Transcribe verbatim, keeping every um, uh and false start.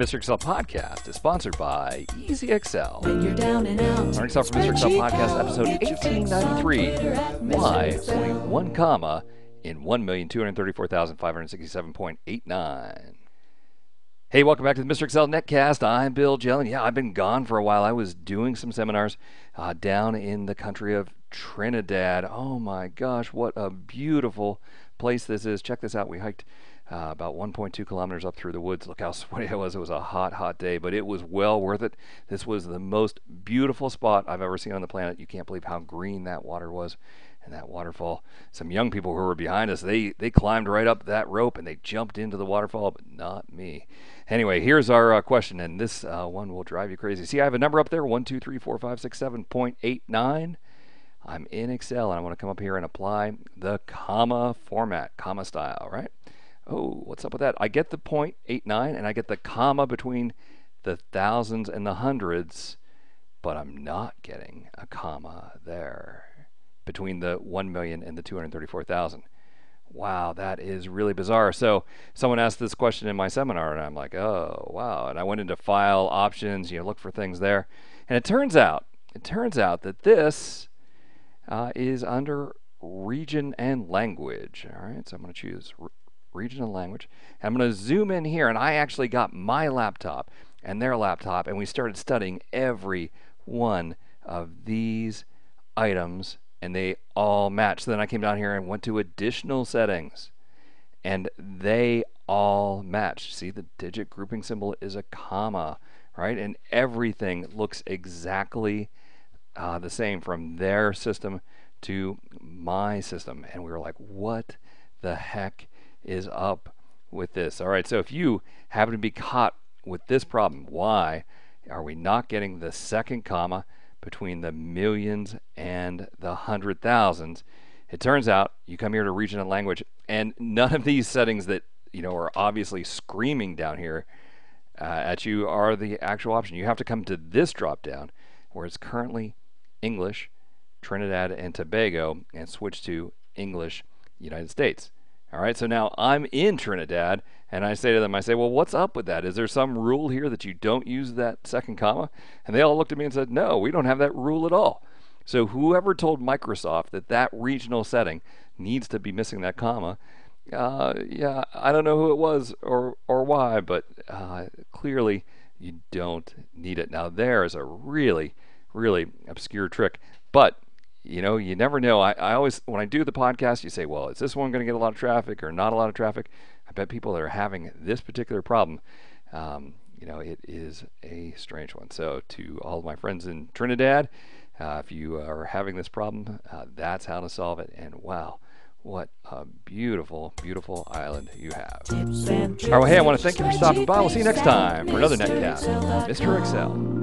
Mister Excel Podcast is sponsored by Easy Excel. You're down and out. Learning stuff from Mister Excel Podcast, episode eighteen ninety-three. Why only one comma in one million two hundred thirty-four thousand five hundred sixty-seven point eight nine? Hey, welcome back to the Mister Excel Netcast. I'm Bill Jelen. Yeah, I've been gone for a while. I was doing some seminars uh, down in the country of Trinidad. Oh my gosh, what a beautiful place this is. Check this out. We hiked Uh, about one point two kilometers up through the woods. Look how sweaty I was. It was a hot, hot day, but it was well worth it. This was the most beautiful spot I've ever seen on the planet. You can't believe how green that water was and that waterfall. Some young people who were behind us, they, they climbed right up that rope and they jumped into the waterfall, but not me. Anyway, here's our uh, question, and this uh, one will drive you crazy. See, I have a number up there, one, two, three, four, five, six, seven point eight nine. I'm in Excel, and I want to come up here and apply the comma format, comma style, right? Oh, what's up with that? I get the point eight nine and I get the comma between the thousands and the hundreds, but I'm not getting a comma there between the one million and the two hundred thirty-four thousand. Wow, that is really bizarre. So someone asked this question in my seminar and I'm like, oh, wow. And I went into file options, you know, look for things there. And it turns out, it turns out that this uh, is under region and language. All right, so I'm going to choose region and language. And I'm going to zoom in here, and I actually got my laptop and their laptop, and we started studying every one of these items, and they all match. So then I came down here and went to additional settings, and they all match. See, the digit grouping symbol is a comma, right? And everything looks exactly uh, the same from their system to my system. And we were like, what the heck is up with this? All right, so if you happen to be caught with this problem, why are we not getting the second comma between the millions and the hundred thousands? It turns out you come here to region and language, and none of these settings that you know are obviously screaming down here uh, at you are the actual option. You have to come to this drop down where it's currently English, Trinidad and Tobago, and switch to English, United States. All right, so now I'm in Trinidad, and I say to them, I say, well, what's up with that? Is there some rule here that you don't use that second comma? And they all looked at me and said, no, we don't have that rule at all. So whoever told Microsoft that that regional setting needs to be missing that comma, uh, yeah, I don't know who it was or, or why, but uh, clearly you don't need it. Now there is a really, really obscure trick, but you know, you never know. I, I always, when I do the podcast, you say, well, is this one going to get a lot of traffic or not a lot of traffic? I bet people that are having this particular problem, um, you know, it is a strange one. So to all of my friends in Trinidad, uh, if you are having this problem, uh, that's how to solve it. And wow, what a beautiful, beautiful island you have. All right, well, hey, I want to thank you for stopping by. We'll see you next time for another Netcast. Mister Excel.